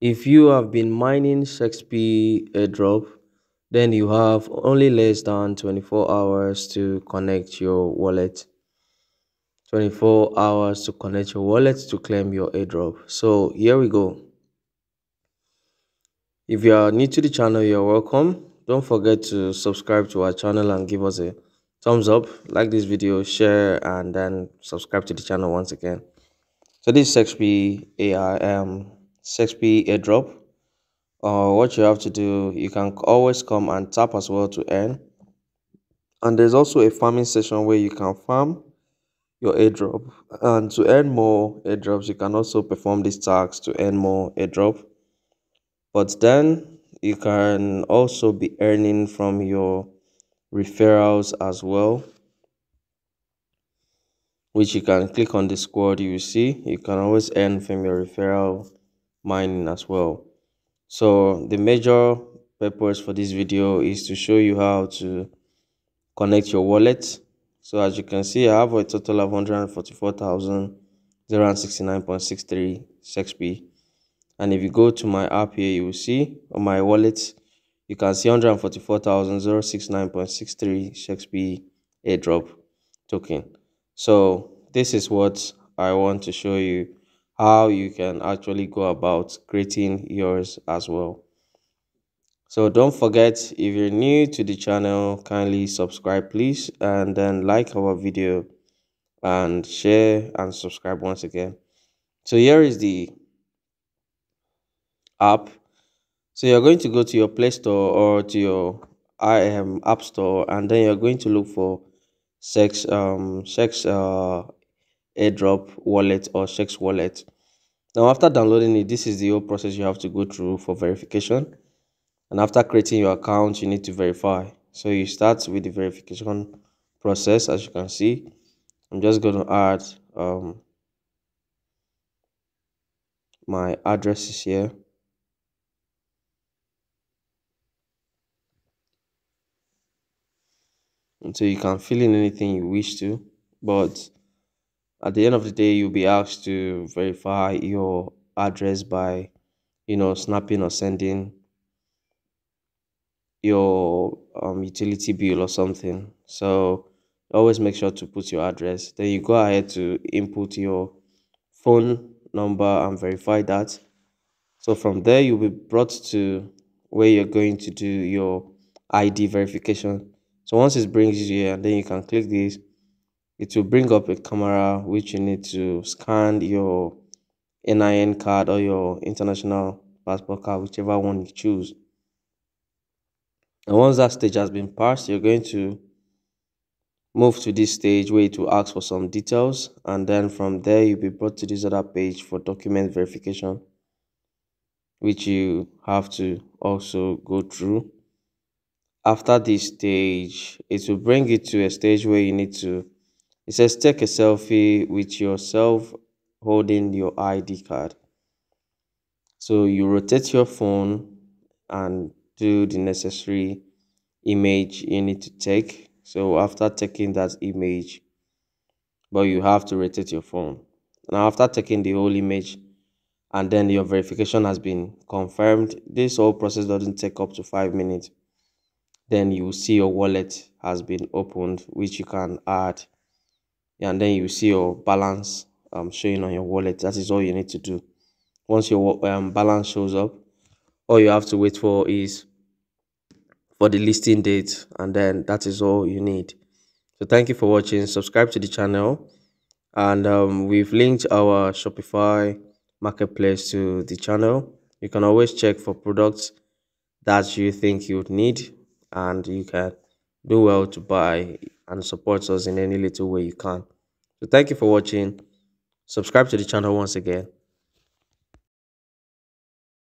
If you have been mining Shakespeare airdrop, then you have only less than 24 hours to connect your wallet. 24 hours to connect your wallet to claim your airdrop. So here we go. If you are new to the channel, you're welcome. Don't forget to subscribe to our channel and give us a thumbs up, like this video, share, and then subscribe to the channel once again. So this is Shakespeare airdrop. What you have to do, you can always come and tap as well to earn. And there's also a farming session where you can farm your airdrop, and to earn more airdrops you can also perform this task to earn more airdrop. But then you can also be earning from your referrals as well, which you can click on the squad. You see, you can always earn from your referral mining as well. So the major purpose for this video is to show you how to connect your wallet. So as you can see, I have a total of 144,069.63 Shakespeare. And if you go to my app here, you will see on my wallet, you can see 144,069.63 Shakespeare airdrop token. So this is what I want to show you, how you can actually go about creating yours as well. So don't forget, if you're new to the channel, kindly subscribe please, and then like our video and share and subscribe once again. So here is the app. So you're going to go to your Play Store or to your App Store, and then you're going to look for Shakespeare airdrop wallet or Shakespeare wallet. Now after downloading it, this is the whole process you have to go through for verification. And after creating your account, you need to verify. So you start with the verification process. As you can see, I'm just going to add my addresses here. And so you can fill in anything you wish to. But at the end of the day, you'll be asked to verify your address by, snapping or sending your utility bill or something. So always make sure to put your address. Then you go ahead to input your phone number and verify that. So from there, you'll be brought to where you're going to do your ID verification. So once it brings you here, and then you can click this, it will bring up a camera which you need to scan your NIN card or your international passport card, whichever one you choose. And once that stage has been passed, you're going to move to this stage where it will ask for some details. And then from there, you'll be brought to this other page for document verification, which you have to also go through. After this stage, it will bring you to a stage where you need to, it says take a selfie with yourself holding your ID card. So you rotate your phone and do the necessary image you need to take. So after taking that image, but you have to rotate your phone. Now after taking the whole image, and then your verification has been confirmed, this whole process doesn't take up to 5 minutes. Then you will see your wallet has been opened, which you can add, and then you see your balance showing on your wallet. That is all you need to do. Once your balance shows up, all you have to wait for is for the listing date, and then that is all you need. So thank you for watching. Subscribe to the channel, and we've linked our Shopify marketplace to the channel. You can always check for products that you think you would need, and you can do well to buy and support us in any little way you can. So thank you for watching. Subscribe to the channel once again.